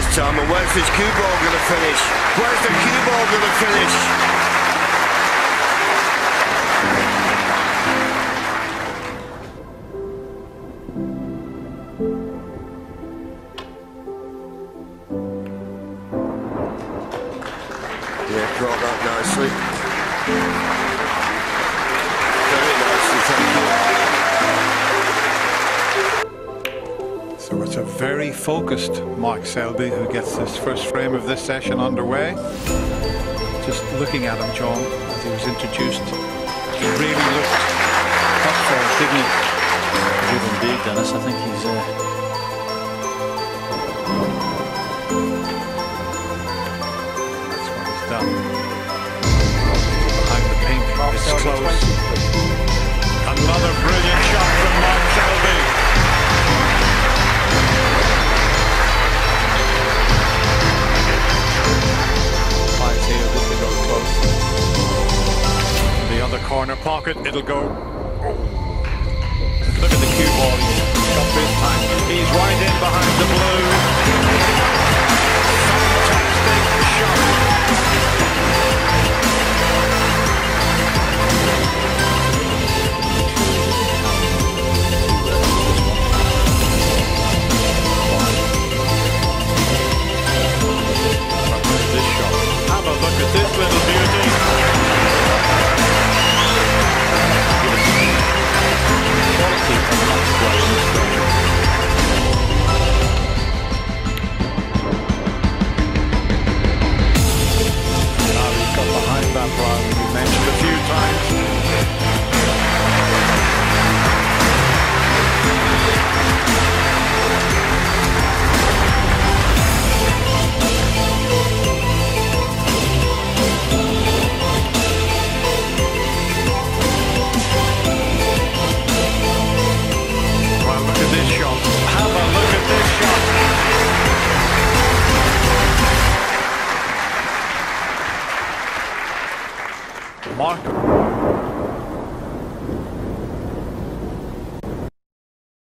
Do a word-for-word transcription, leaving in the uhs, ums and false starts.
this time, and where's this cue ball going to finish? Where's the cue ball going to finish? Yeah, brought that nicely. Very nicely, thank you. So it's a very focused Mark Selby who gets this first frame of this session underway. Just looking at him, John, as he was introduced, he really looked up for him, didn't he? He did indeed, Dennis. I think he's... Uh... Done. Behind the pink, it's close. Another brilliant shot from Mark Selby. Five here, this will go close. The other corner pocket, it'll go. Look at the cue ball, he's shot this time. He's right in behind the blue. Fantastic shot. Mark.